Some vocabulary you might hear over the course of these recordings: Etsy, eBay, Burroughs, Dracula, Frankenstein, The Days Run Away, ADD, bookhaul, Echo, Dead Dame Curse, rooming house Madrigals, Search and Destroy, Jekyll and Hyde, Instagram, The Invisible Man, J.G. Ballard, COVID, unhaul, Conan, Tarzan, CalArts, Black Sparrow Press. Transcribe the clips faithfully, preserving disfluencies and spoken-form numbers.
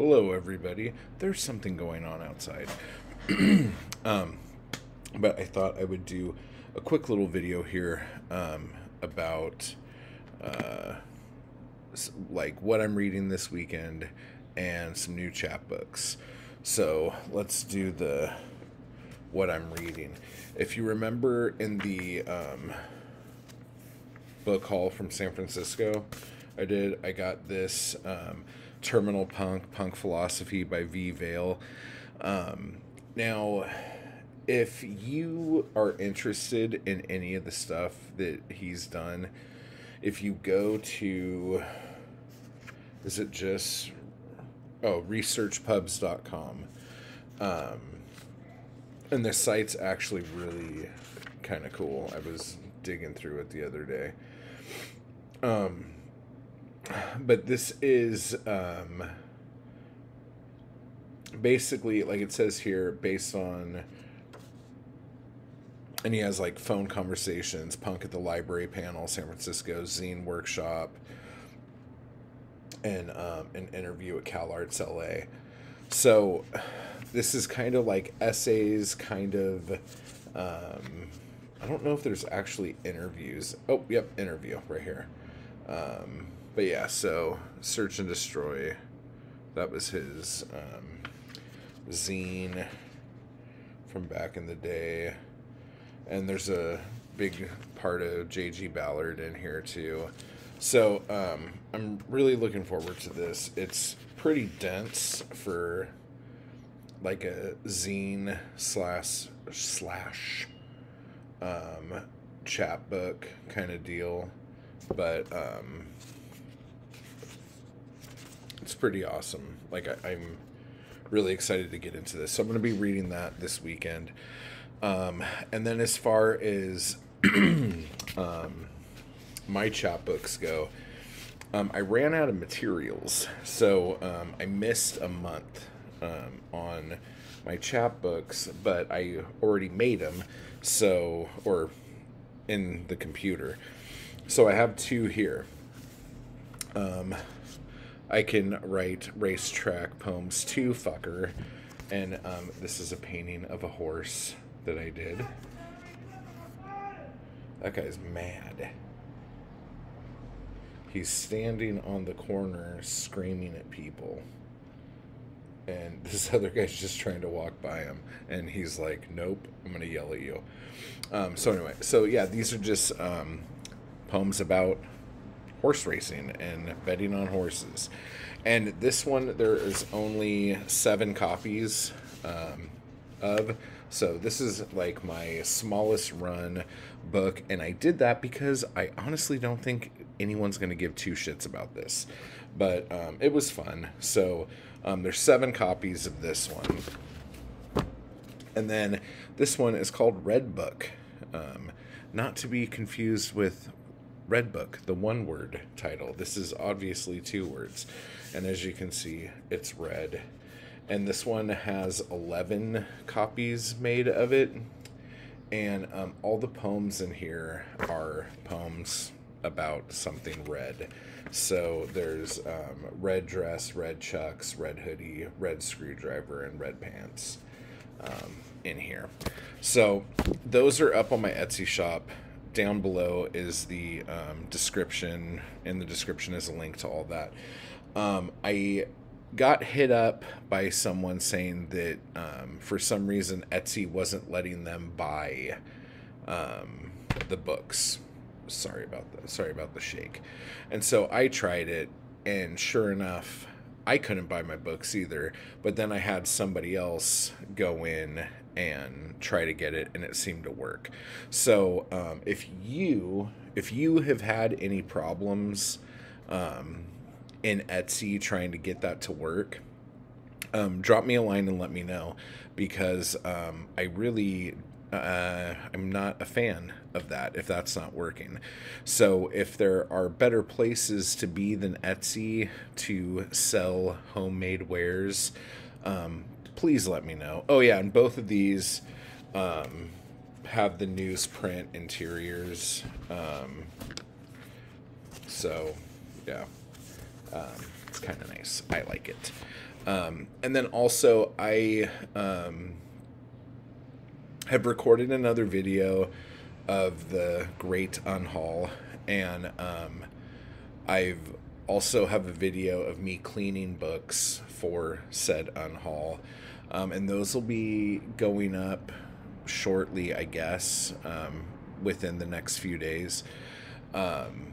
hello everybody, there's something going on outside. um, but I thought I would do a quick little video here um, about uh, like what I'm reading this weekend and some new chapbooks. So let's do the what I'm reading. If you remember in the um, book haul from San Francisco, I did, I got this um, Terminal Punk, Punk Philosophy by V. Vale. Um, now, if you are interested in any of the stuff that he's done, if you go to, is it just, oh, research pubs dot com. Um, and the site's actually really kind of cool. I was digging through it the other day. Um, but this is um, basically, like it says here, based on, and he has like phone conversations, Punk at the Library Panel, San Francisco, Zine Workshop, and um, an interview at CalArts L A. So this is kind of like essays, kind of, um, I don't know if there's actually interviews. Oh, yep, interview right here. Um, but yeah, so Search and Destroy, that was his um, zine from back in the day. And there's a big part of J G. Ballard in here too. So um, I'm really looking forward to this. It's pretty dense for like a zine slash slash um, chapbook kind of deal, but um, it's pretty awesome. Like I, I'm really excited to get into this. So I'm going to be reading that this weekend. Um, and then as far as um, my chapbooks go, um, I ran out of materials, so um, I missed a month um, on my chapbooks, but I already made them, so, or in the computer. So I have two here. Um, I can write Racetrack Poems two, fucker, and um, this is a painting of a horse that I did. That guy's mad. He's standing on the corner screaming at people, and this other guy's just trying to walk by him, and he's like, nope, I'm gonna yell at you. Um, so anyway, so yeah, these are just um, poems about horse racing and betting on horses. And this one, there is only seven copies um, of. So this is like my smallest run book, and I did that because I honestly don't think anyone's going to give two shits about this. But um, it was fun. So um, there's seven copies of this one. And then this one is called Red Book. Um, not to be confused with Red Book, the one-word title. This is obviously two words. And as you can see, it's red. And this one has eleven copies made of it. And um, all the poems in here are poems about something red. So there's um, red dress, red chucks, red hoodie, red screwdriver, and red pants um, in here. So those are up on my Etsy shop. Down below is the um, description. In the description is a link to all that. Um, I... got hit up by someone saying that um, for some reason Etsy wasn't letting them buy um, the books. Sorry about that. Sorry about the shake. And so I tried it, and sure enough, I couldn't buy my books either. But then I had somebody else go in and try to get it, and it seemed to work. So um, if you if you have had any problems um, in Etsy trying to get that to work, um, drop me a line and let me know, because um, I really uh, I'm not a fan of that if that's not working. So if there are better places to be than Etsy to sell homemade wares, um, please let me know. Oh yeah, and both of these um, have the newsprint interiors, um, so yeah. Um, it's kind of nice. I like it. Um, and then also I um, have recorded another video of the Great Unhaul, and um, I've also have a video of me cleaning books for said unhaul, um, and those will be going up shortly, I guess, um, within the next few days. Um,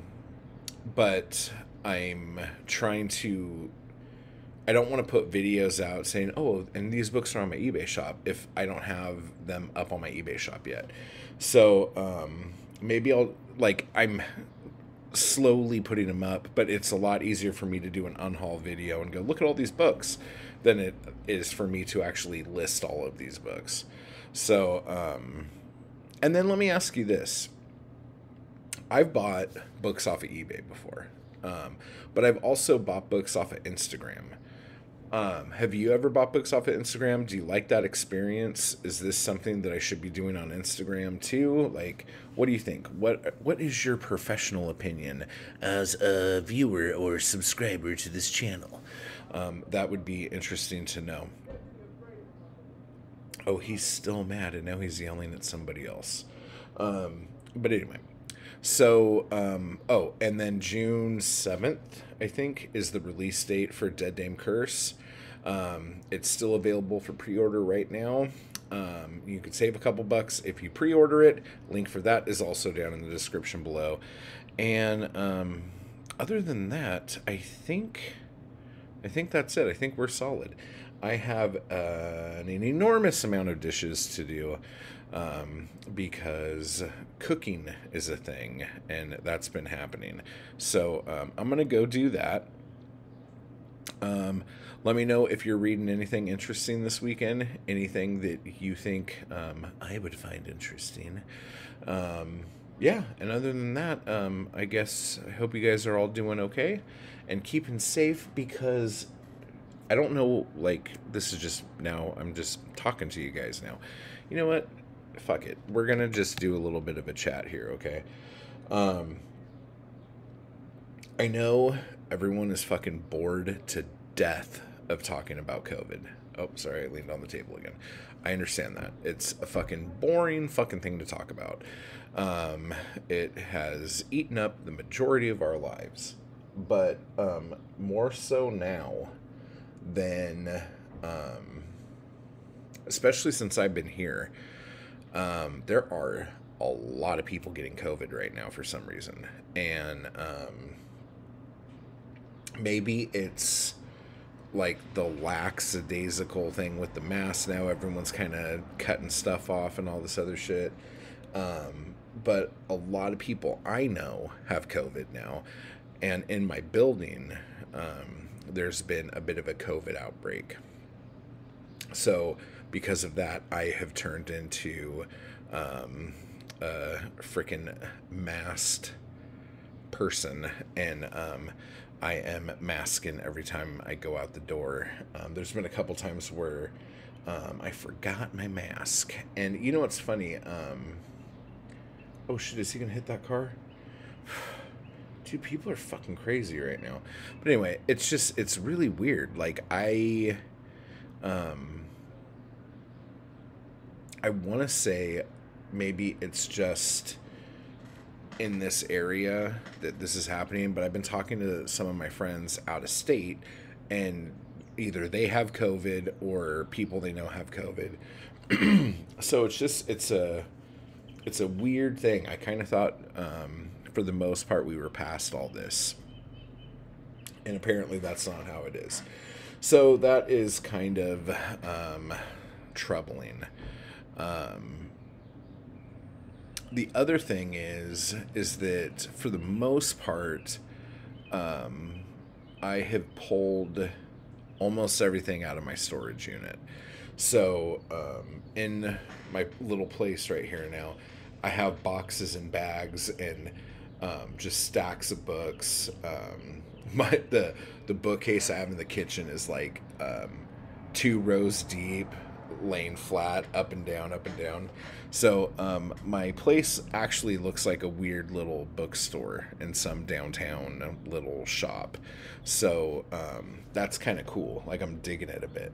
but I'm trying to, I don't want to put videos out saying, oh, and these books are on my eBay shop if I don't have them up on my eBay shop yet. So um, maybe I'll, like, I'm slowly putting them up, but it's a lot easier for me to do an unhaul video and go, look at all these books, than it is for me to actually list all of these books. So, um, and then let me ask you this. I've bought books off of eBay before, um, but I've also bought books off of Instagram. Um, have you ever bought books off of Instagram? Do you like that experience? Is this something that I should be doing on Instagram too? Like, what do you think? What What is your professional opinion as a viewer or subscriber to this channel? Um, that would be interesting to know. Oh, he's still mad, and now he's yelling at somebody else. Um, but anyway, so, um, oh, and then June seventh, I think, is the release date for Dead Dame Curse. Um, it's still available for pre-order right now. Um, you could save a couple bucks if you pre-order it. Link for that is also down in the description below. And um, other than that, I think, I think that's it. I think we're solid. I have uh, an enormous amount of dishes to do, um, because cooking is a thing, and that's been happening. So um, I'm going to go do that. Um, let me know if you're reading anything interesting this weekend, anything that you think um, I would find interesting. Um, yeah, and other than that, um, I guess I hope you guys are all doing okay and keeping safe, because I don't know, like, this is just now, I'm just talking to you guys now. You know what? Fuck it. We're going to just do a little bit of a chat here, okay? Um, I know everyone is fucking bored to death of talking about COVID. Oh, sorry, I leaned on the table again. I understand that. It's a fucking boring fucking thing to talk about. Um, it has eaten up the majority of our lives. But um, more so now than, um, especially since I've been here, um, there are a lot of people getting COVID right now for some reason. And, um, maybe it's like the lackadaisical thing with the mask. Now everyone's kind of cutting stuff off and all this other shit. Um, but a lot of people I know have COVID now, and in my building, um, there's been a bit of a COVID outbreak. So because of that, I have turned into um, a freaking masked person, and um, I am masking every time I go out the door. Um, there's been a couple times where um, I forgot my mask. And you know what's funny? Um, oh shit, is he gonna hit that car? Dude, people are fucking crazy right now. But anyway, it's just, it's really weird. Like, I, um, I want to say maybe it's just in this area that this is happening, but I've been talking to some of my friends out of state, and either they have COVID or people they know have COVID. So it's just, it's a, it's a weird thing. I kind of thought, um, for the most part, we were past all this, and apparently that's not how it is. So that is kind of um, troubling. Um, the other thing is, is that for the most part, um, I have pulled almost everything out of my storage unit. So um, in my little place right here now, I have boxes and bags and Um, just stacks of books. Um, my the the bookcase I have in the kitchen is like um, two rows deep. laying flat, up and down, up and down. So um, my place actually looks like a weird little bookstore in some downtown little shop. So um, that's kind of cool. Like, I'm digging it a bit.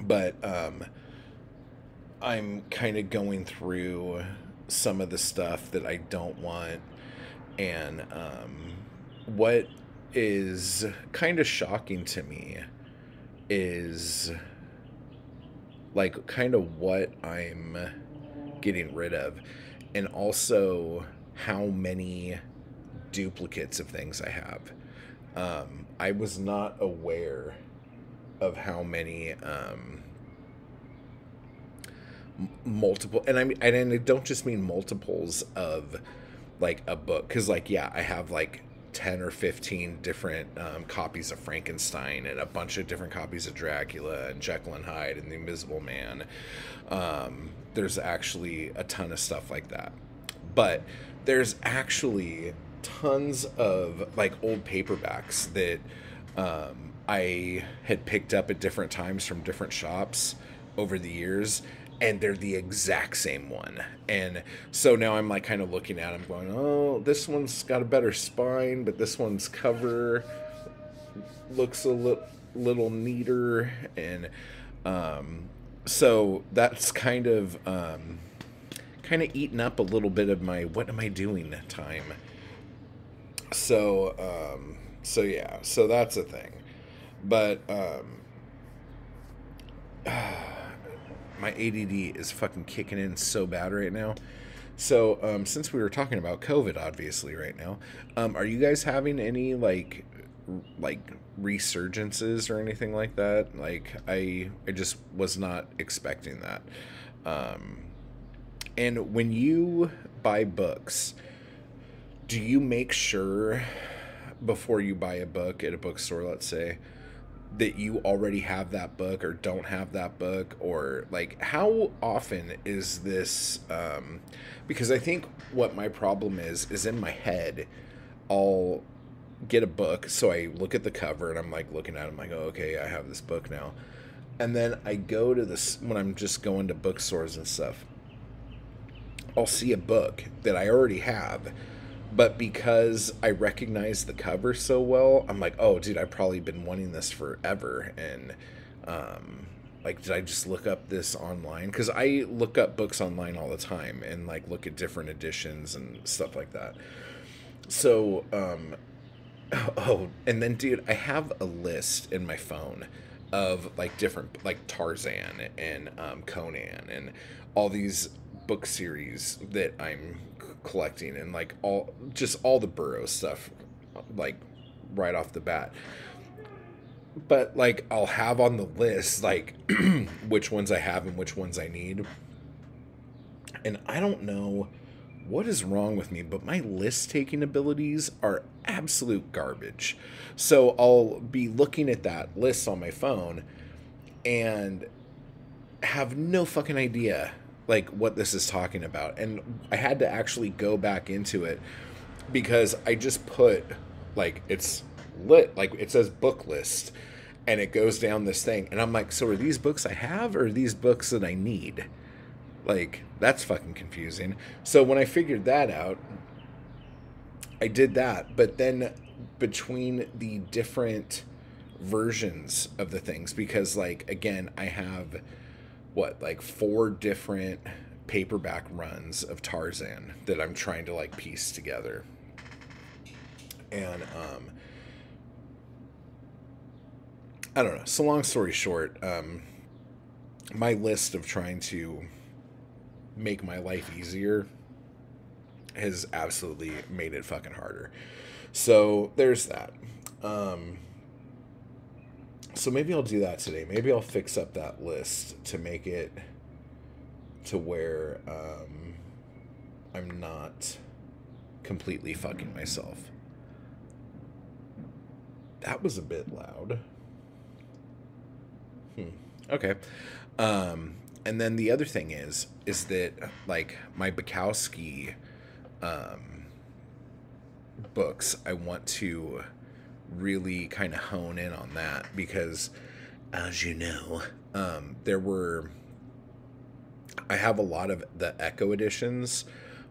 But um, I'm kind of going through some of the stuff that I don't want. And um, what is kind of shocking to me is, like, kind of what I'm getting rid of, and also how many duplicates of things I have. Um, I was not aware of how many um, multiple, and I mean, and I don't just mean multiples of, like, a book, because, like, yeah, I have, like, ten or fifteen different um, copies of Frankenstein and a bunch of different copies of Dracula and Jekyll and Hyde and The Invisible Man. Um, there's actually a ton of stuff like that. But there's actually tons of, like, old paperbacks that um, I had picked up at different times from different shops over the years, and they're the exact same one. And so now I'm, like, kind of looking at them going, oh, this one's got a better spine, but this one's cover looks a li little neater. And um, so that's kind of um, kind of eaten up a little bit of my what am I doing time. So um, so yeah, so that's a thing. But um, uh, my A D D is fucking kicking in so bad right now. So, um, since we were talking about COVID, obviously, right now, um, are you guys having any, like, like, resurgences or anything like that? Like, I, I just was not expecting that. Um, and when you buy books, do you make sure before you buy a book at a bookstore, let's say, that you already have that book or don't have that book? Or, like, how often is this, um, because I think what my problem is, is in my head, I'll get a book. So I look at the cover and I'm, like, looking at it, I'm like, oh, okay, I have this book now. And then I go to this, when I'm just going to bookstores and stuff, I'll see a book that I already have, but because I recognize the cover so well, I'm like, oh, dude, I've probably been wanting this forever. And, um, like, did I just look up this online? Because I look up books online all the time and, like, look at different editions and stuff like that. So, um, oh, and then, dude, I have a list in my phone of, like, different, like, Tarzan and um, Conan and all these book series that I'm collecting, and, like, all just all the Burroughs stuff, like, right off the bat. But, like, I'll have on the list, like, which ones I have and which ones I need. And I don't know what is wrong with me, but my list taking abilities are absolute garbage. So I'll be looking at that list on my phone and have no fucking idea, like, what this is talking about. And I had to actually go back into it because I just put, like, it's lit, like, it says book list, and it goes down this thing, and I'm like, so are these books I have or are these books that I need? Like, that's fucking confusing. So when I figured that out, I did that. But then between the different versions of the things, because, like, again, I have what, like, four different paperback runs of Tarzan that I'm trying to, like, piece together. And, um, I don't know. So long story short, um, my list of trying to make my life easier has absolutely made it fucking harder. So there's that. Um, So maybe I'll do that today. Maybe I'll fix up that list to make it to where um, I'm not completely fucking myself. That was a bit loud. Hmm. Okay. Um, and then the other thing is, is that, like, my Bukowski um, books, I want to really kind of hone in on that, because as you know, um, there were, I have a lot of the Echo editions,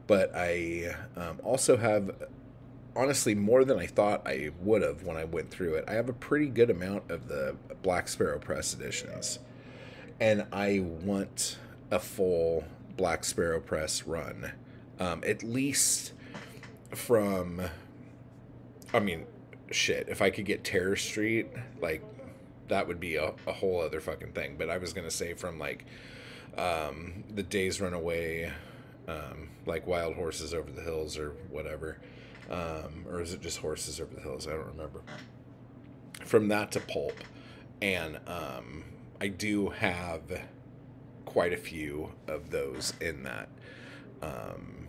but I um, also have, honestly, more than I thought I would have when I went through it, I have a pretty good amount of the Black Sparrow Press editions, and I want a full Black Sparrow Press run, um, at least from, I mean, shit, if I could get Terror Street, like, that would be a, a whole other fucking thing, but I was going to say from, like, um, The Days Run Away, um, like Wild Horses Over the Hills or whatever, um, or is it just Horses Over the Hills? I don't remember. From that to Pulp, and um, I do have quite a few of those in that um,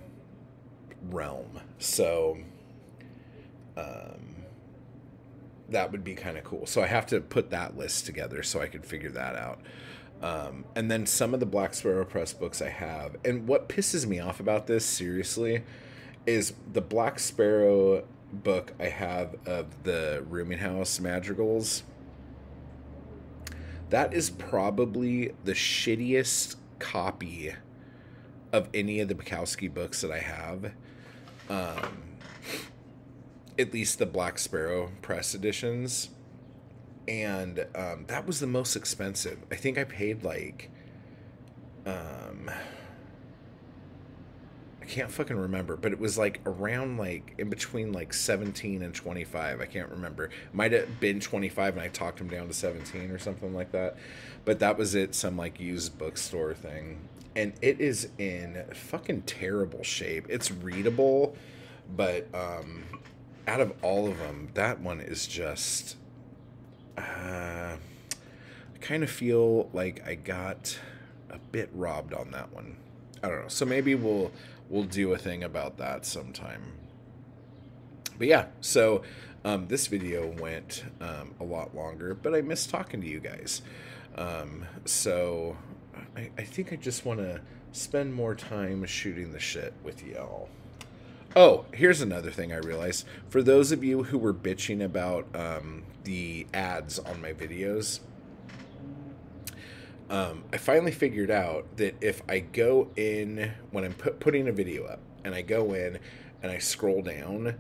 realm, so um, that would be kind of cool. So I have to put that list together so I can figure that out. Um, and then some of the Black Sparrow Press books I have, and what pisses me off about this, seriously, is the Black Sparrow book I have of the Rooming House Madrigals. That is probably the shittiest copy of any of the Bukowski books that I have. Um, at least the Black Sparrow Press editions. And um, that was the most expensive. I think I paid like, um, I can't fucking remember, but it was like around like in between like seventeen and twenty-five. I can't remember. Might have been twenty-five and I talked him down to seventeen or something like that. But that was at some like used bookstore thing. And it is in fucking terrible shape. It's readable, but um, out of all of them, that one is just... Uh, I kind of feel like I got a bit robbed on that one. I don't know. So maybe we'll we'll do a thing about that sometime. But yeah, so um, this video went um, a lot longer, but I miss talking to you guys. Um, so I, I think I just want to spend more time shooting the shit with y'all. Oh, here's another thing I realized. For those of you who were bitching about um, the ads on my videos, um, I finally figured out that if I go in, when I'm put, putting a video up, and I go in and I scroll down,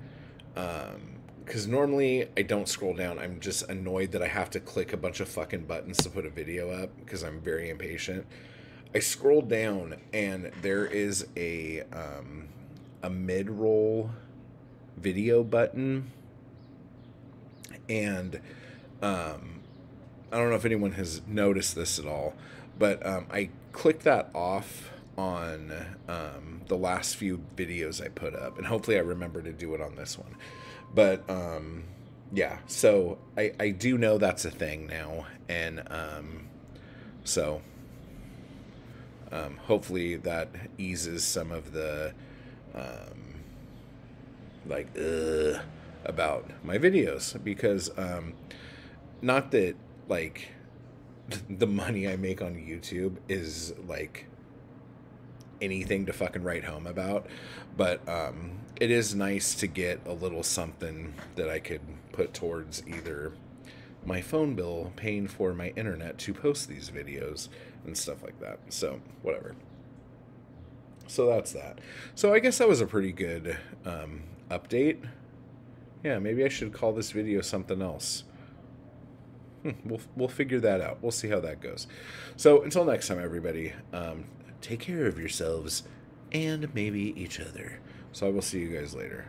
because um, normally I don't scroll down, I'm just annoyed that I have to click a bunch of fucking buttons to put a video up, because I'm very impatient. I scroll down, and there is a... Um, a mid-roll video button, and um, I don't know if anyone has noticed this at all, but um, I clicked that off on um, the last few videos I put up, and hopefully I remember to do it on this one, but um, yeah, so I, I do know that's a thing now, and um, so um, hopefully that eases some of the Um, like, uh, about my videos, because, um, not that, like, the money I make on YouTube is, like, anything to fucking write home about, but, um, it is nice to get a little something that I could put towards either my phone bill, paying for my internet to post these videos, and stuff like that, so, whatever. So that's that. So I guess that was a pretty good um, update. Yeah, maybe I should call this video something else. Hmm, we'll, we'll figure that out. We'll see how that goes. So until next time, everybody, um, take care of yourselves and maybe each other. So I will see you guys later.